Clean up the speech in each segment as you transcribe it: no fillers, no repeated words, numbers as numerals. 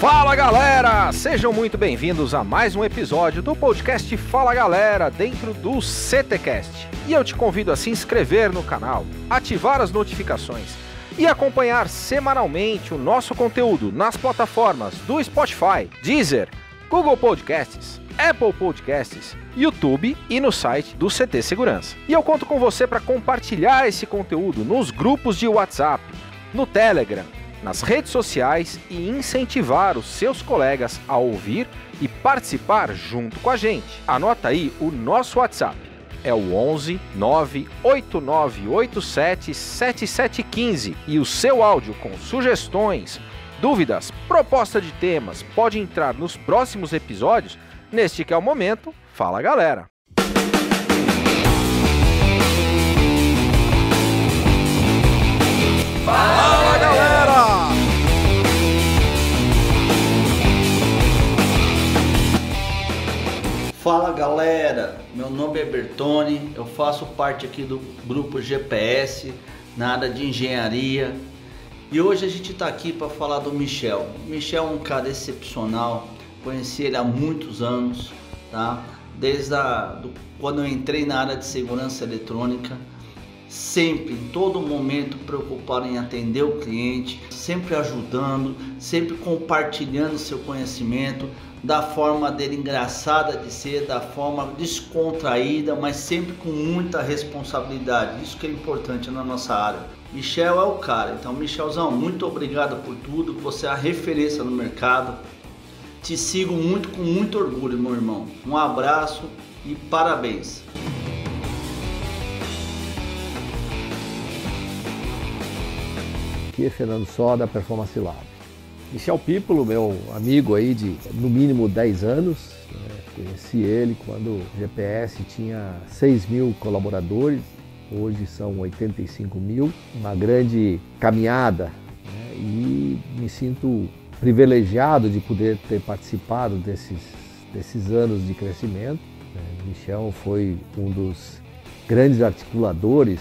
Fala galera, sejam muito bem-vindos a mais um episódio do podcast Fala Galera dentro do CTCast. E eu te convido a se inscrever no canal, ativar as notificações e acompanhar semanalmente o nosso conteúdo nas plataformas do Spotify, Deezer, Google Podcasts, Apple Podcasts, YouTube e no site do CT Segurança. E eu conto com você para compartilhar esse conteúdo nos grupos de WhatsApp, no Telegram, nas redes sociais e incentivar os seus colegas a ouvir e participar junto com a gente. Anota aí o nosso WhatsApp, é o 11 98987 7715 e o seu áudio com sugestões, dúvidas, proposta de temas pode entrar nos próximos episódios, neste que é o momento Fala Galera! Fala Galera! Fala galera, meu nome é Bertone, eu faço parte aqui do Grupo GPS, na área de engenharia, e hoje a gente está aqui para falar do Michel. Michel é um cara excepcional, conheci ele há muitos anos, tá? Desde quando eu entrei na área de segurança eletrônica, sempre, em todo momento, preocupado em atender o cliente, sempre ajudando, sempre compartilhando seu conhecimento, da forma dele engraçada de ser, da forma descontraída, mas sempre com muita responsabilidade. Isso que é importante na nossa área. Michel é o cara. Então, Michelzão, muito obrigado por tudo. Você é a referência no mercado. Te sigo muito, com muito orgulho, meu irmão. Um abraço e parabéns. Aqui é Fernando Só, da Performance Lab. Michel Pipolo, meu amigo aí de no mínimo 10 anos, né? Conheci ele quando o GPS tinha 6 mil colaboradores, hoje são 85 mil, uma grande caminhada, né? E me sinto privilegiado de poder ter participado desses anos de crescimento, né? Michel foi um dos grandes articuladores,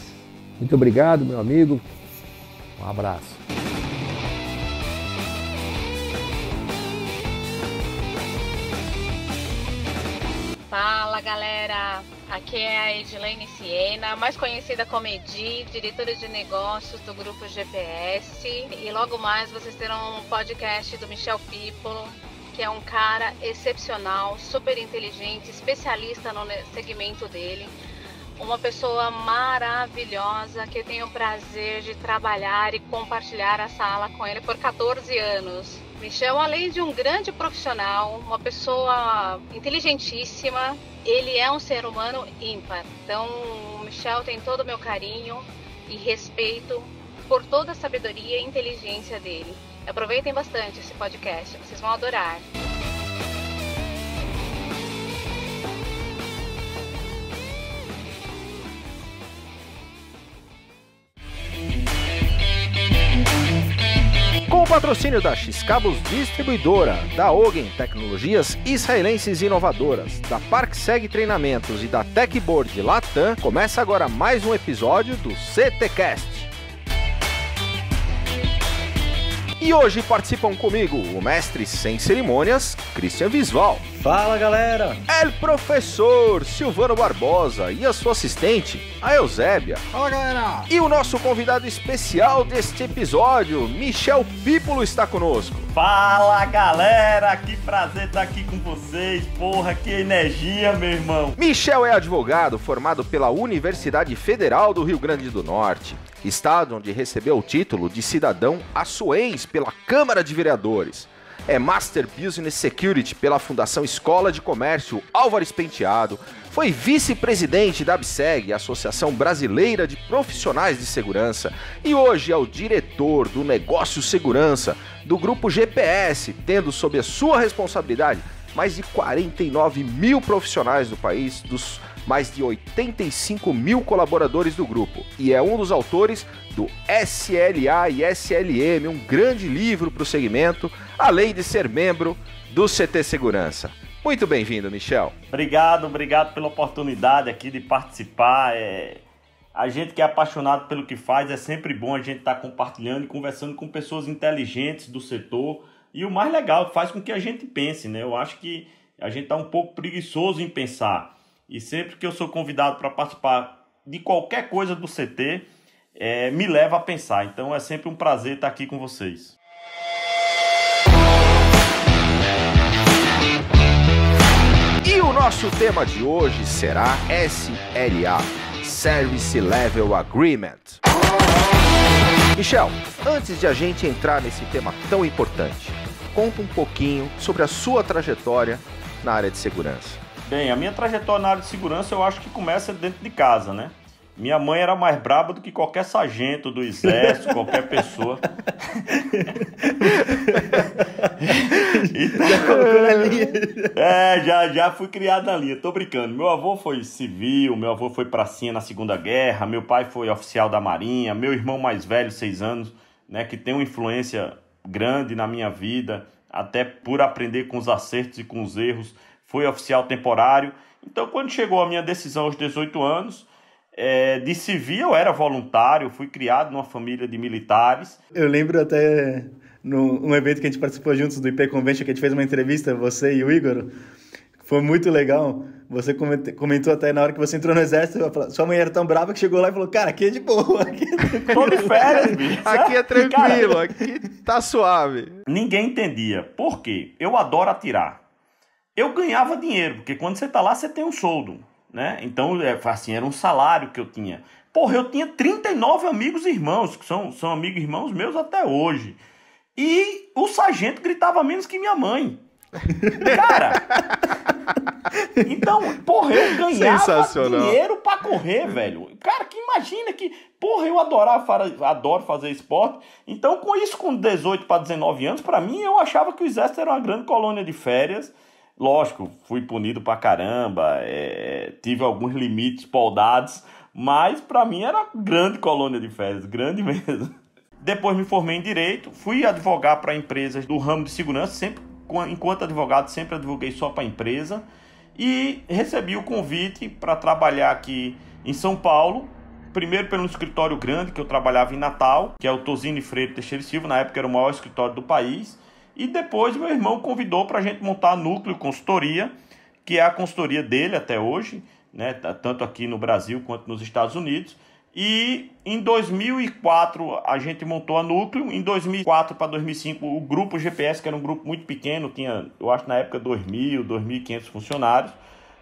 muito obrigado meu amigo, um abraço. Fala galera, aqui é a Edilene Siena, mais conhecida como Edi, diretora de negócios do Grupo GPS, e logo mais vocês terão um podcast do Michel Pipolo, que é um cara excepcional, super inteligente, especialista no segmento dele, uma pessoa maravilhosa que eu tenho o prazer de trabalhar e compartilhar a sala com ele por 14 anos. Michel, além de um grande profissional, uma pessoa inteligentíssima, ele é um ser humano ímpar. Então, o Michel tem todo o meu carinho e respeito por toda a sabedoria e inteligência dele. Aproveitem bastante esse podcast, vocês vão adorar. Com o patrocínio da Xcabos Distribuidora, da Öguen Tecnologias Israelenses Inovadoras, da Park Seg Treinamentos e da Techboard Latam, começa agora mais um episódio do CTCast. E hoje participam comigo o mestre sem cerimônias, Christian Visval. Fala galera! El professor Silvano Barbosa e a sua assistente, a Eusébia. Fala galera! E o nosso convidado especial deste episódio, Michel Pipolo, está conosco. Fala galera, que prazer estar aqui com vocês, porra, que energia, meu irmão! Michel é advogado formado pela Universidade Federal do Rio Grande do Norte, estado onde recebeu o título de cidadão açuense pela Câmara de Vereadores. É Master Business Security pela Fundação Escola de Comércio Álvares Penteado, foi vice-presidente da Abseg, Associação Brasileira de Profissionais de Segurança, e hoje é o diretor do Negócio Segurança do Grupo GPS, tendo sob a sua responsabilidade mais de 49 mil profissionais do país, dos mais de 85 mil colaboradores do grupo, e é um dos autores do SLA e SLM, um grande livro para o segmento, além de ser membro do CT Segurança. Muito bem-vindo, Michel. Obrigado pela oportunidade aqui de participar. A gente que é apaixonado pelo que faz, é sempre bom a gente estar compartilhando e conversando com pessoas inteligentes do setor E o mais legal, faz com que a gente pense, né? Eu acho que a gente está um pouco preguiçoso em pensar. E sempre que eu sou convidado para participar de qualquer coisa do CT, me leva a pensar. Então é sempre um prazer estar aqui com vocês. E o nosso tema de hoje será SLA, Service Level Agreement. Michel, antes de a gente entrar nesse tema tão importante, conta um pouquinho sobre a sua trajetória na área de segurança. Bem, a minha trajetória na área de segurança eu acho que começa dentro de casa, né? Minha mãe era mais braba do que qualquer sargento do exército, qualquer pessoa. Então, já colocou na linha. Já fui criado na linha, tô brincando. Meu avô foi civil, meu avô foi pracinha na Segunda Guerra, meu pai foi oficial da Marinha, meu irmão mais velho, 6 anos, né, que tem uma influência grande na minha vida, até por aprender com os acertos e com os erros, foi oficial temporário. Então, quando chegou a minha decisão aos 18 anos, de civil eu era voluntário, fui criado numa família de militares. Eu lembro até... num evento que a gente participou juntos do IP Convention, que a gente fez uma entrevista, você e o Igor, foi muito legal. Você comentou até na hora que você entrou no exército, sua mãe era tão brava que chegou lá e falou, cara, aqui é de boa, aqui é tranquilo. Tô de férias, bicho. Aqui é tranquilo, cara, aqui tá suave. Ninguém entendia. Por quê? Eu adoro atirar. Eu ganhava dinheiro, porque quando você tá lá, você tem um soldo, né? Então, assim, era um salário que eu tinha. Porra, eu tinha 39 amigos e irmãos, que são amigos e irmãos meus até hoje. E o sargento gritava menos que minha mãe. Cara! Então, porra, eu ganhava dinheiro pra correr, velho. Cara, que imagina que... Porra, eu adoro fazer esporte. Então, com isso, com 18 para 19 anos, pra mim, eu achava que o exército era uma grande colônia de férias. Lógico, fui punido pra caramba. Tive alguns limites poldados. Mas, pra mim, era grande colônia de férias. Grande mesmo. Depois me formei em Direito, fui advogar para empresas do ramo de segurança, sempre, enquanto advogado sempre advoguei só para a empresa, e recebi o convite para trabalhar aqui em São Paulo, primeiro pelo escritório grande que eu trabalhava em Natal, que é o Tozini Freire Teixeira e Silvio, na época era o maior escritório do país, e depois meu irmão convidou para a gente montar a Núcleo Consultoria, que é a consultoria dele até hoje, né, tanto aqui no Brasil quanto nos Estados Unidos. E em 2004 a gente montou a Núcleo, em 2004 para 2005 o Grupo GPS, que era um grupo muito pequeno, tinha, eu acho na época, 2.000, 2.500 funcionários,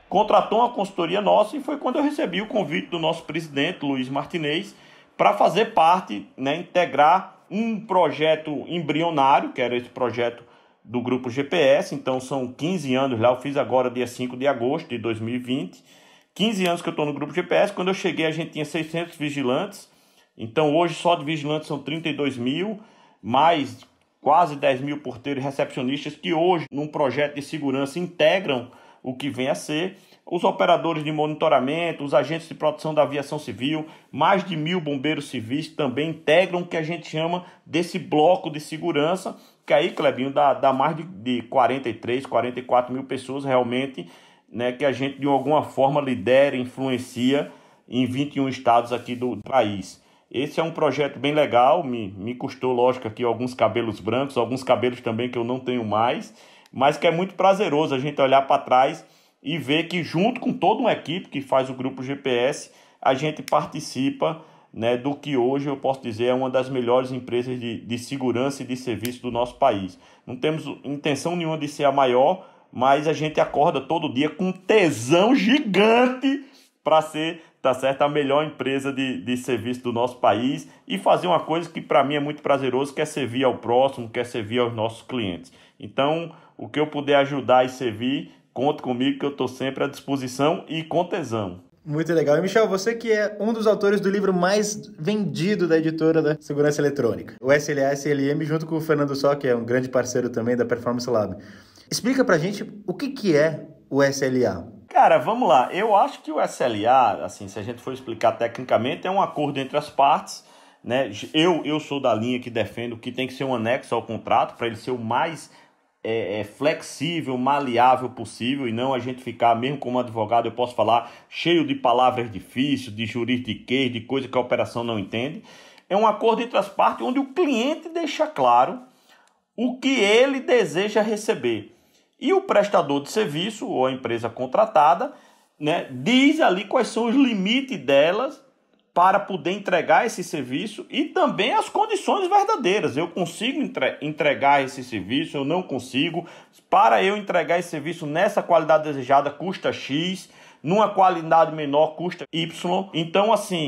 contratou uma consultoria nossa e foi quando eu recebi o convite do nosso presidente, Luiz Martinez, para fazer parte, né, integrar um projeto embrionário, que era esse projeto do Grupo GPS, então são 15 anos lá, eu fiz agora dia 5 de agosto de 2020, 15 anos que eu estou no Grupo GPS, quando eu cheguei a gente tinha 600 vigilantes, então hoje só de vigilantes são 32.000, mais quase 10.000 porteiros e recepcionistas que hoje, num projeto de segurança, integram o que vem a ser, os operadores de monitoramento, os agentes de proteção da aviação civil, mais de 1.000 bombeiros civis também integram o que a gente chama desse bloco de segurança, que aí, Clebinho, dá mais de 43, 44 mil pessoas realmente, né, que a gente de alguma forma lidera, influencia em 21 estados aqui do país. Esse é um projeto bem legal, me custou, lógico, aqui alguns cabelos brancos, alguns cabelos também que eu não tenho mais, mas que é muito prazeroso a gente olhar para trás e ver que junto com toda uma equipe que faz o Grupo GPS, a gente participa, né, do que hoje eu posso dizer é uma das melhores empresas de segurança e de serviço do nosso país. Não temos intenção nenhuma de ser a maior, mas a gente acorda todo dia com tesão gigante para ser, tá certo, a melhor empresa de serviço do nosso país e fazer uma coisa que para mim é muito prazeroso, que é servir ao próximo, que é servir aos nossos clientes. Então, o que eu puder ajudar e servir, conta comigo que eu estou sempre à disposição e com tesão. Muito legal. E, Michel, você que é um dos autores do livro mais vendido da editora da Segurança Eletrônica, o SLA, SLM, junto com o Fernando Só, que é um grande parceiro também da Performance Lab. Explica pra gente o que é o SLA. Cara, vamos lá. Eu acho que o SLA, assim, se a gente for explicar tecnicamente, é um acordo entre as partes, né? Eu sou da linha que defendo que tem que ser um anexo ao contrato para ele ser o mais flexível, maleável possível e não a gente ficar, mesmo como advogado, eu posso falar, cheio de palavras difíceis, de juridiquês, de coisa que a operação não entende. É um acordo entre as partes onde o cliente deixa claro o que ele deseja receber. E o prestador de serviço, ou a empresa contratada, né, diz ali quais são os limites delas para poder entregar esse serviço e também as condições verdadeiras. Eu consigo entregar esse serviço, eu não consigo. Para eu entregar esse serviço nessa qualidade desejada, custa X. Numa qualidade menor, custa Y. Então, assim,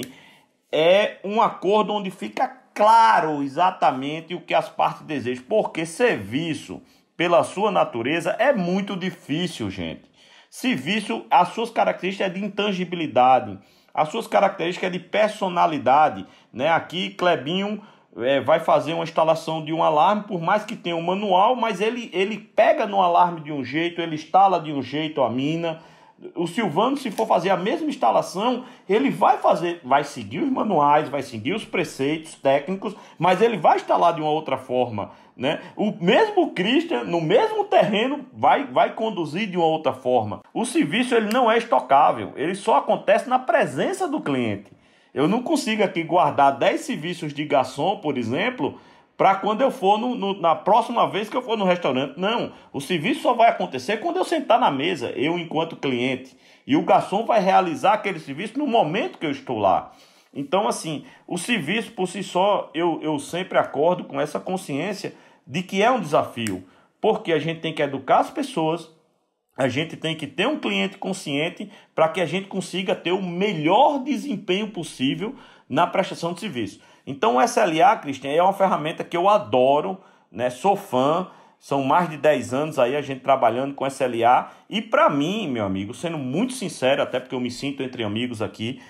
é um acordo onde fica claro exatamente o que as partes desejam. Porque serviço, pela sua natureza, é muito difícil, gente. Serviço, as suas características é de intangibilidade, as suas características é de personalidade, né? Aqui Clebinho vai fazer uma instalação de um alarme, por mais que tenha um manual, mas ele pega no alarme de um jeito, ele instala de um jeito a mina. O Silvano, se for fazer a mesma instalação, ele vai seguir os manuais, vai seguir os preceitos técnicos, mas ele vai instalar de uma outra forma, né? O mesmo Christian, no mesmo terreno, vai conduzir de uma outra forma. O serviço ele não é estocável, ele só acontece na presença do cliente. Eu não consigo aqui guardar 10 serviços de garçom, por exemplo, para quando eu for, na próxima vez que eu for no restaurante. Não, o serviço só vai acontecer quando eu sentar na mesa, eu enquanto cliente. E o garçom vai realizar aquele serviço no momento que eu estou lá. Então, assim, o serviço por si só, eu sempre acordo com essa consciência de que é um desafio. Porque a gente tem que educar as pessoas, a gente tem que ter um cliente consciente para que a gente consiga ter o melhor desempenho possível na prestação de serviço. Então o SLA, Christian, é uma ferramenta que eu adoro, né? Sou fã, são mais de 10 anos aí a gente trabalhando com SLA. E para mim, meu amigo, sendo muito sincero, até porque eu me sinto entre amigos aqui,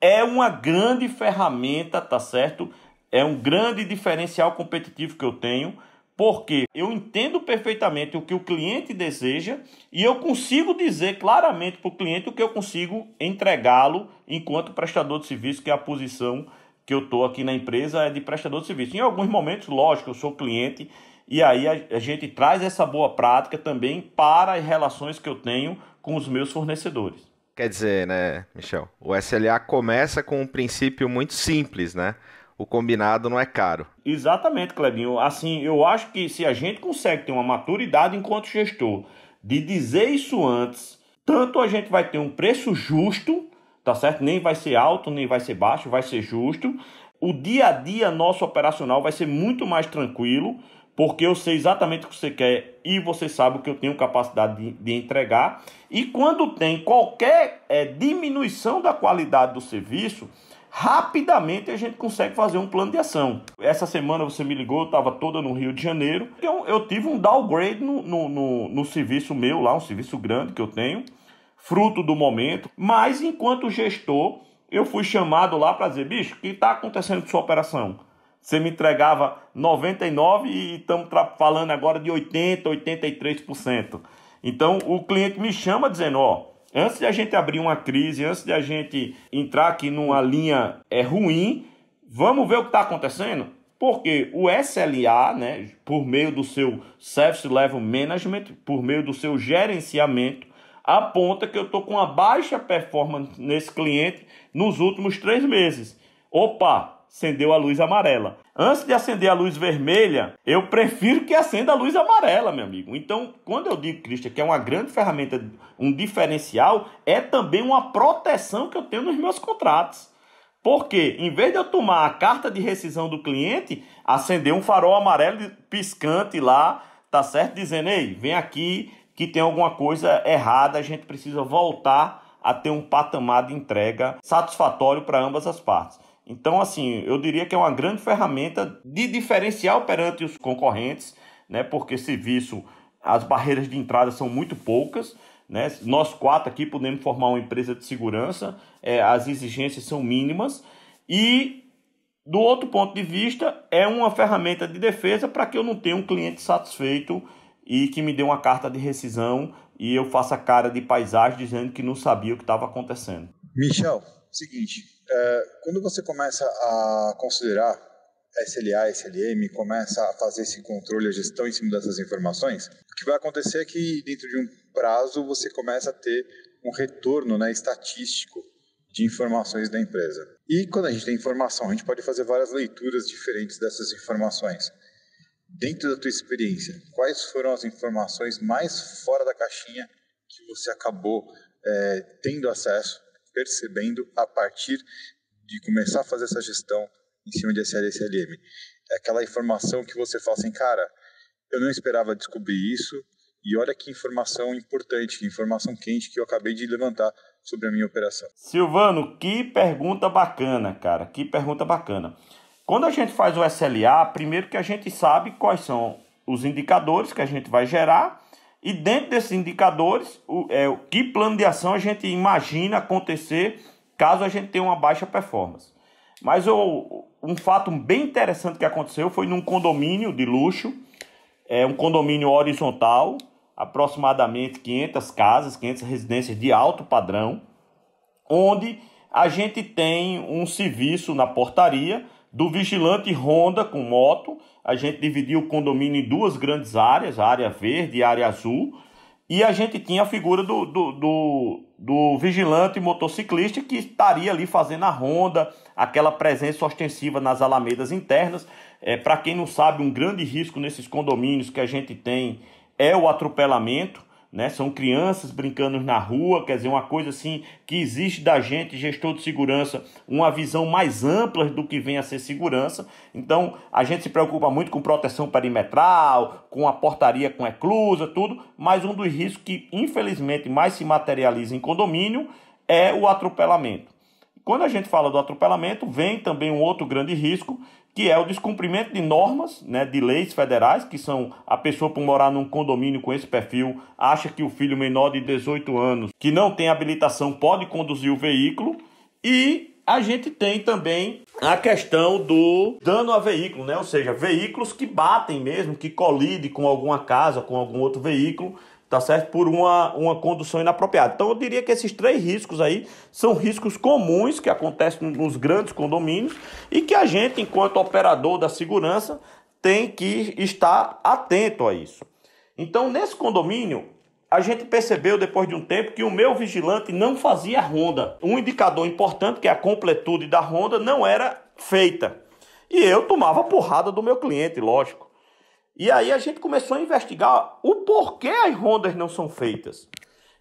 é uma grande ferramenta, tá certo? É um grande diferencial competitivo que eu tenho, porque eu entendo perfeitamente o que o cliente deseja e eu consigo dizer claramente para o cliente o que eu consigo entregá-lo enquanto prestador de serviço, que é a posição que eu estou aqui na empresa, é de prestador de serviço. Em alguns momentos, lógico, eu sou cliente, e aí a gente traz essa boa prática também para as relações que eu tenho com os meus fornecedores. Quer dizer, né, Michel, o SLA começa com um princípio muito simples, né? O combinado não é caro. Exatamente, Clebinho. Assim, eu acho que se a gente consegue ter uma maturidade enquanto gestor de dizer isso antes, tanto a gente vai ter um preço justo, tá certo? Nem vai ser alto, nem vai ser baixo, vai ser justo. O dia a dia nosso operacional vai ser muito mais tranquilo, porque eu sei exatamente o que você quer e você sabe o que eu tenho capacidade de entregar. E quando tem qualquer diminuição da qualidade do serviço, rapidamente a gente consegue fazer um plano de ação. Essa semana você me ligou, eu estava toda no Rio de Janeiro. Eu tive um downgrade no serviço meu lá, um serviço grande que eu tenho, fruto do momento, mas enquanto gestor, eu fui chamado lá para dizer, bicho, o que está acontecendo com sua operação? Você me entregava 99% e estamos falando agora de 80%, 83%. Então, o cliente me chama dizendo, ó, antes de a gente abrir uma crise, antes de a gente entrar aqui numa linha ruim, vamos ver o que está acontecendo? Porque o SLA, né, por meio do seu Service Level Management, por meio do seu gerenciamento, aponta que eu estou com uma baixa performance nesse cliente nos últimos 3 meses. Opa, acendeu a luz amarela. Antes de acender a luz vermelha, eu prefiro que acenda a luz amarela, meu amigo. Então, quando eu digo, Christian, que é uma grande ferramenta, um diferencial, é também uma proteção que eu tenho nos meus contratos. Porque, em vez de eu tomar a carta de rescisão do cliente, acender um farol amarelo piscante lá, tá certo? Dizendo, ei, vem aqui, que tem alguma coisa errada, a gente precisa voltar a ter um patamar de entrega satisfatório para ambas as partes. Então, assim, eu diria que é uma grande ferramenta de diferencial perante os concorrentes, né? Porque serviço, as barreiras de entrada são muito poucas, né? Nós 4 aqui podemos formar uma empresa de segurança, as exigências são mínimas e, do outro ponto de vista, é uma ferramenta de defesa para que eu não tenha um cliente satisfeito e que me deu uma carta de rescisão e eu faço a cara de paisagem dizendo que não sabia o que estava acontecendo. Michel, seguinte, quando você começa a considerar SLA, SLM, começa a fazer esse controle, a gestão em cima dessas informações, o que vai acontecer é que dentro de um prazo você começa a ter um retorno, né, estatístico de informações da empresa. E quando a gente tem informação, a gente pode fazer várias leituras diferentes dessas informações. Dentro da tua experiência, quais foram as informações mais fora da caixinha que você acabou tendo acesso, percebendo a partir de começar a fazer essa gestão em cima de SLA e SLM? É aquela informação que você fala assim, cara, eu não esperava descobrir isso e olha que informação importante, que informação quente que eu acabei de levantar sobre a minha operação. Silvano, que pergunta bacana, cara, que pergunta bacana. Quando a gente faz o SLA, primeiro que a gente sabe quais são os indicadores que a gente vai gerar e dentro desses indicadores, que plano de ação a gente imagina acontecer caso a gente tenha uma baixa performance. Mas um fato bem interessante que aconteceu foi num condomínio de luxo, um condomínio horizontal, aproximadamente 500 casas, 500 residências de alto padrão, onde a gente tem um serviço na portaria do vigilante ronda com moto. A gente dividiu o condomínio em duas grandes áreas, a área verde e a área azul, e a gente tinha a figura do vigilante motociclista que estaria ali fazendo a ronda, aquela presença ostensiva nas alamedas internas. Para quem não sabe, um grande risco nesses condomínios que a gente tem é o atropelamento, né? São crianças brincando na rua, quer dizer, uma coisa assim que existe da gente, gestor de segurança, uma visão mais ampla do que vem a ser segurança. Então, a gente se preocupa muito com proteção perimetral, com a portaria com eclusa, tudo, mas um dos riscos que, infelizmente, mais se materializa em condomínio é o atropelamento. Quando a gente fala do atropelamento, vem também um outro grande risco, que é o descumprimento de normas, né, de leis federais, que são a pessoa por morar num condomínio com esse perfil, acha que o filho menor de 18 anos, que não tem habilitação, pode conduzir o veículo. E a gente tem também a questão do dano a veículo, né? Ou seja, veículos que batem mesmo, que colidem com alguma casa, com algum outro veículo, tá certo? Por uma condução inapropriada. Então eu diria que esses três riscos aí são riscos comuns que acontecem nos grandes condomínios e que a gente, enquanto operador da segurança, tem que estar atento a isso. Então, nesse condomínio, a gente percebeu depois de um tempo que o meu vigilante não fazia ronda. Um indicador importante, que é a completude da ronda, não era feita. E eu tomava porrada do meu cliente, lógico. E aí a gente começou a investigar o porquê as rondas não são feitas.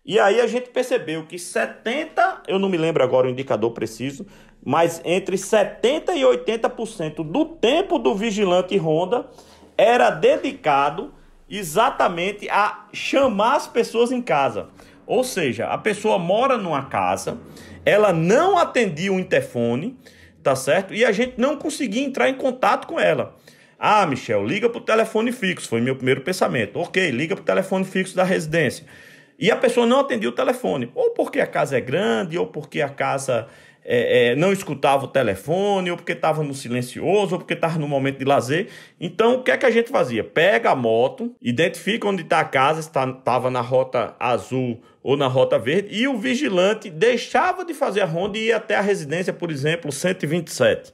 E aí a gente percebeu que 70%, eu não me lembro agora o indicador preciso, mas entre 70% e 80% do tempo do vigilante ronda era dedicado exatamente a chamar as pessoas em casa. Ou seja, a pessoa mora numa casa, ela não atendia o interfone, tá certo? E a gente não conseguia entrar em contato com ela. Ah, Michel, liga para o telefone fixo, foi meu primeiro pensamento. Ok, liga para o telefone fixo da residência. E a pessoa não atendia o telefone, ou porque a casa é grande, ou porque a casa não escutava o telefone, ou porque estava no silencioso, ou porque estava no momento de lazer. Então, o que é que a gente fazia? Pega a moto, identifica onde está a casa, se estava na rota azul ou na rota verde, e o vigilante deixava de fazer a ronda e ia até a residência, por exemplo, 127.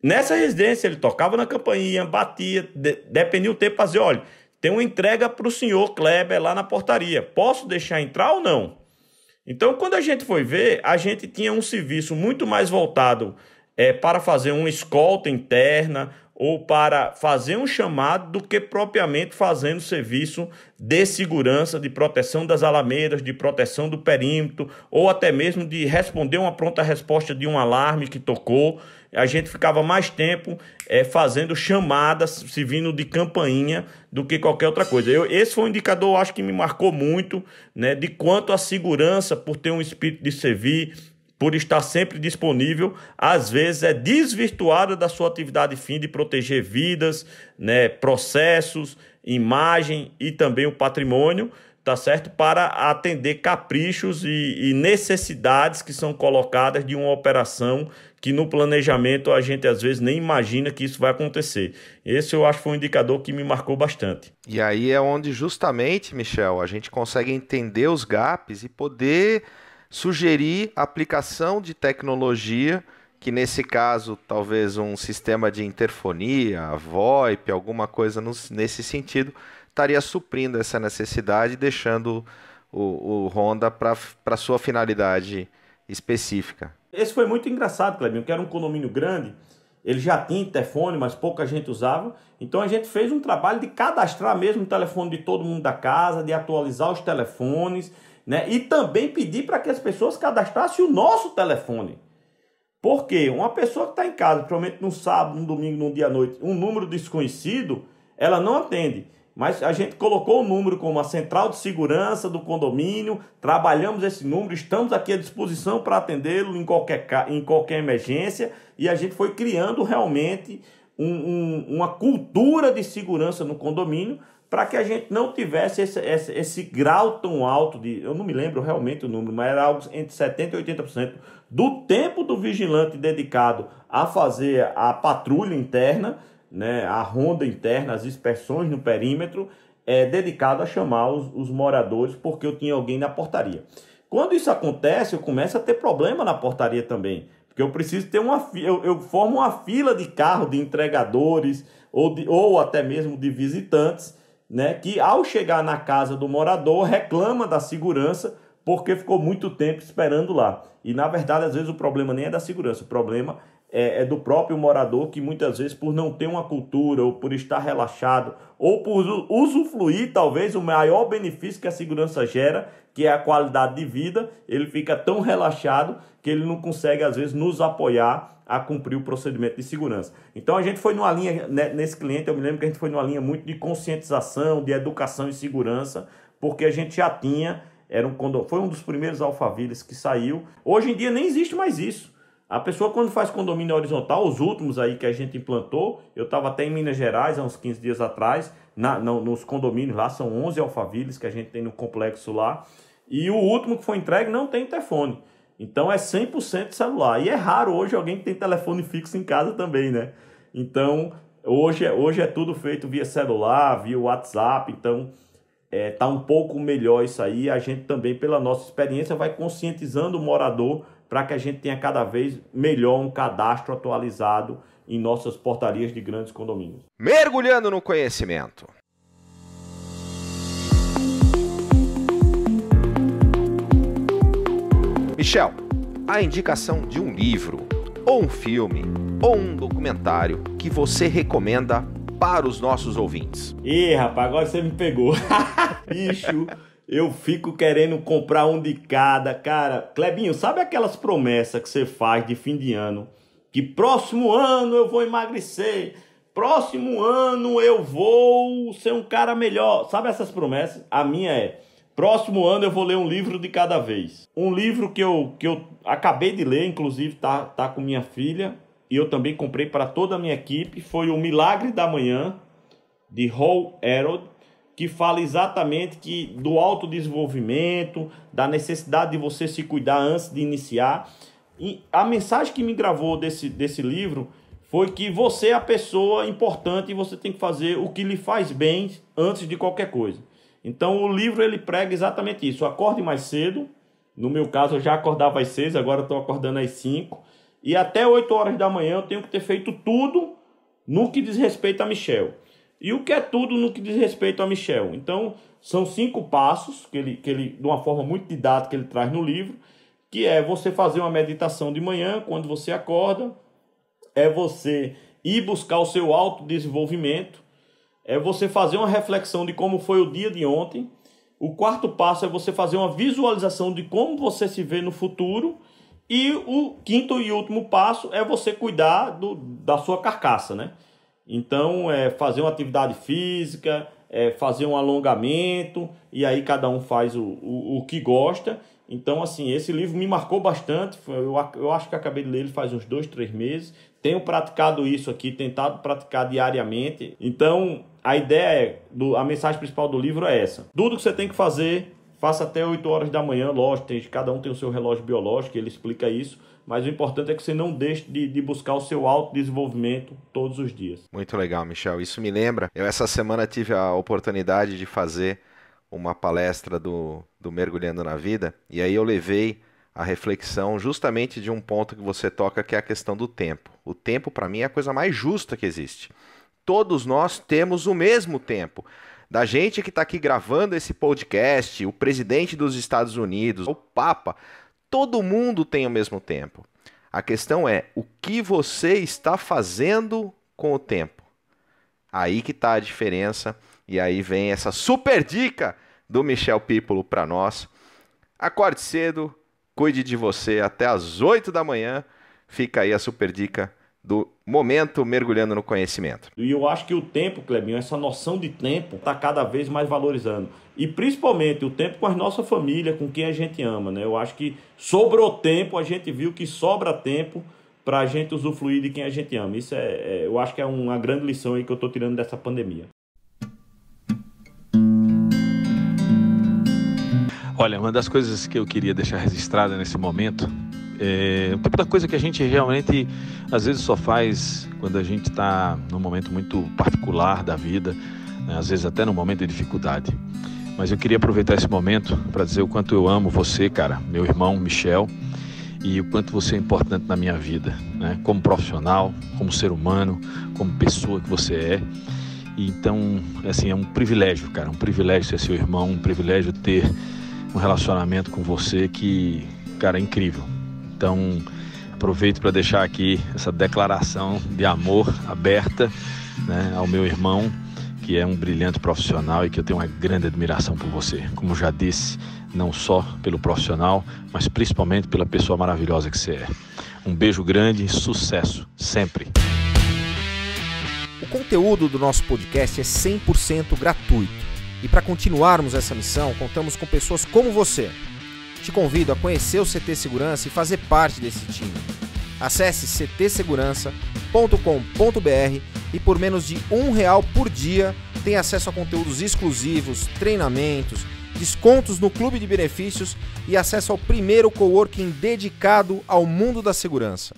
Nessa residência, ele tocava na campainha, batia, dependia o tempo para dizer, olha, tem uma entrega para o senhor Kleber lá na portaria, posso deixar entrar ou não? Então, quando a gente foi ver, a gente tinha um serviço muito mais voltado para fazer uma escolta interna ou para fazer um chamado do que propriamente fazendo serviço de segurança, de proteção das alamedas, de proteção do perímetro, ou até mesmo de responder uma pronta resposta de um alarme que tocou. A gente ficava mais tempo fazendo chamadas, servindo de campainha, do que qualquer outra coisa. Esse foi um indicador, acho que me marcou muito, né, de quanto a segurança, por ter um espírito de servir, por estar sempre disponível, às vezes é desvirtuada da sua atividade fim de proteger vidas, né, processos, imagem e também o patrimônio, tá certo? Para atender caprichos e necessidades que são colocadas de uma operação que no planejamento a gente às vezes nem imagina que isso vai acontecer. Esse eu acho que foi um indicador que me marcou bastante. E aí é onde justamente, Michel, a gente consegue entender os gaps e poder sugerir aplicação de tecnologia, que nesse caso talvez um sistema de interfonia, VoIP, alguma coisa nesse sentido, estaria suprindo essa necessidade, deixando o Honda para sua finalidade específica. Esse foi muito engraçado, Clebinho, que era um condomínio grande. Ele já tinha telefone, mas pouca gente usava. Então a gente fez um trabalho de cadastrar mesmo o telefone de todo mundo da casa, de atualizar os telefones, né? E também pedir para que as pessoas cadastrassem o nosso telefone. Porque uma pessoa que está em casa, provavelmente num sábado, num domingo, num dia à noite, um número desconhecido, ela não atende. Mas a gente colocou o número como a central de segurança do condomínio, trabalhamos esse número, estamos aqui à disposição para atendê-lo em qualquer emergência, e a gente foi criando realmente uma cultura de segurança no condomínio para que a gente não tivesse esse grau tão alto de... Eu não me lembro realmente o número, mas era algo entre 70% e 80% do tempo do vigilante dedicado a fazer a patrulha interna, né, a ronda interna, as inspeções no perímetro, é dedicado a chamar os moradores, porque eu tinha alguém na portaria. Quando isso acontece, eu começo a ter problema na portaria também, porque eu preciso ter eu formo uma fila de carro, de entregadores, ou até mesmo de visitantes, né, que ao chegar na casa do morador reclama da segurança porque ficou muito tempo esperando lá. E na verdade, às vezes o problema nem é da segurança, o problema é do próprio morador, que muitas vezes, por não ter uma cultura, ou por estar relaxado, ou por usufruir talvez o maior benefício que a segurança gera, que é a qualidade de vida, ele fica tão relaxado que ele não consegue às vezes nos apoiar a cumprir o procedimento de segurança. Então a gente foi numa linha, né, nesse cliente eu me lembro que a gente foi numa linha muito de conscientização, de educação e segurança, porque a gente já tinha, foi um dos primeiros Alphavilles que saiu. Hoje em dia nem existe mais isso. A pessoa, quando faz condomínio horizontal, os últimos aí que a gente implantou, eu estava até em Minas Gerais há uns 15 dias atrás, nos condomínios lá, são 11 Alphavilles que a gente tem no complexo lá, e o último que foi entregue não tem telefone. Então é 100% celular. E é raro hoje alguém que tem telefone fixo em casa também, né? Então hoje é tudo feito via celular, via WhatsApp, então tá um pouco melhor isso aí. A gente também, pela nossa experiência, vai conscientizando o morador para que a gente tenha cada vez melhor um cadastro atualizado em nossas portarias de grandes condomínios. Mergulhando no conhecimento. Michel, a indicação de um livro, ou um filme, ou um documentário que você recomenda para os nossos ouvintes? Ih, rapaz, agora você me pegou. Bicho... Eu fico querendo comprar um de cada, cara. Clebinho, sabe aquelas promessas que você faz de fim de ano? Que próximo ano eu vou emagrecer. Próximo ano eu vou ser um cara melhor. Sabe essas promessas? A minha é: próximo ano eu vou ler um livro de cada vez. Um livro que eu acabei de ler, inclusive tá com minha filha, e eu também comprei para toda a minha equipe, foi O Milagre da Manhã, de Hal Elrod, que fala exatamente do autodesenvolvimento, da necessidade de você se cuidar antes de iniciar. E a mensagem que me gravou desse livro foi que você é a pessoa importante e você tem que fazer o que lhe faz bem antes de qualquer coisa. Então o livro ele prega exatamente isso. Acorde mais cedo. No meu caso eu já acordava às 6, agora estou acordando às 5. E até 8 horas da manhã eu tenho que ter feito tudo no que diz respeito a Michel. E o que é tudo no que diz respeito a Michel? Então, são 5 passos, que ele, de uma forma muito didática, ele traz no livro, que é você fazer uma meditação de manhã, quando você acorda, é você ir buscar o seu autodesenvolvimento, é você fazer uma reflexão de como foi o dia de ontem, o 4º passo é você fazer uma visualização de como você se vê no futuro, e o 5º e último passo é você cuidar da sua carcaça, né? Então, fazer uma atividade física, fazer um alongamento, e aí cada um faz o que gosta. Então, assim, esse livro me marcou bastante. Eu acho que acabei de ler ele faz uns 2, 3 meses. Tenho praticado isso aqui, tentado praticar diariamente. Então, a ideia, a mensagem principal do livro é essa. Tudo que você tem que fazer, faça até 8 horas da manhã. Lógico, cada um tem o seu relógio biológico, ele explica isso. Mas o importante é que você não deixe de buscar o seu autodesenvolvimento todos os dias. Muito legal, Michel. Isso me lembra. Eu essa semana tive a oportunidade de fazer uma palestra do Mergulhando na Vida. E aí eu levei a reflexão justamente de um ponto que você toca, que é a questão do tempo. O tempo, para mim, é a coisa mais justa que existe. Todos nós temos o mesmo tempo. Da gente que está aqui gravando esse podcast, o presidente dos Estados Unidos, o Papa... Todo mundo tem o mesmo tempo. A questão é o que você está fazendo com o tempo. Aí que está a diferença e aí vem essa super dica do Michel Pipolo para nós. Acorde cedo, cuide de você até às 8 da manhã. Fica aí a super dica do momento mergulhando no conhecimento. E eu acho que o tempo, Clebinho, essa noção de tempo está cada vez mais valorizando. E principalmente o tempo com a nossa família, com quem a gente ama, né? Eu acho que sobrou tempo, a gente viu que sobra tempo para a gente usufruir de quem a gente ama. Isso eu acho que é uma grande lição aí que eu estou tirando dessa pandemia. Olha, uma das coisas que eu queria deixar registrada nesse momento é o tipo da coisa que a gente realmente às vezes só faz quando a gente está num momento muito particular da vida, né? Às vezes até num momento de dificuldade. Mas eu queria aproveitar esse momento para dizer o quanto eu amo você, cara, meu irmão Michel, e o quanto você é importante na minha vida, né? Como profissional, como ser humano, como pessoa que você é. Então, assim, é um privilégio, cara, um privilégio ser seu irmão, um privilégio ter um relacionamento com você que, cara, é incrível. Então, aproveito para deixar aqui essa declaração de amor aberta, né, ao meu irmão, que é um brilhante profissional e que eu tenho uma grande admiração por você. Como já disse, não só pelo profissional, mas principalmente pela pessoa maravilhosa que você é. Um beijo grande e sucesso sempre! O conteúdo do nosso podcast é 100% gratuito. E para continuarmos essa missão, contamos com pessoas como você. Te convido a conhecer o CT Segurança e fazer parte desse time. Acesse ctsegurança.com.br e por menos de R$1 por dia tem acesso a conteúdos exclusivos, treinamentos, descontos no clube de benefícios e acesso ao primeiro coworking dedicado ao mundo da segurança.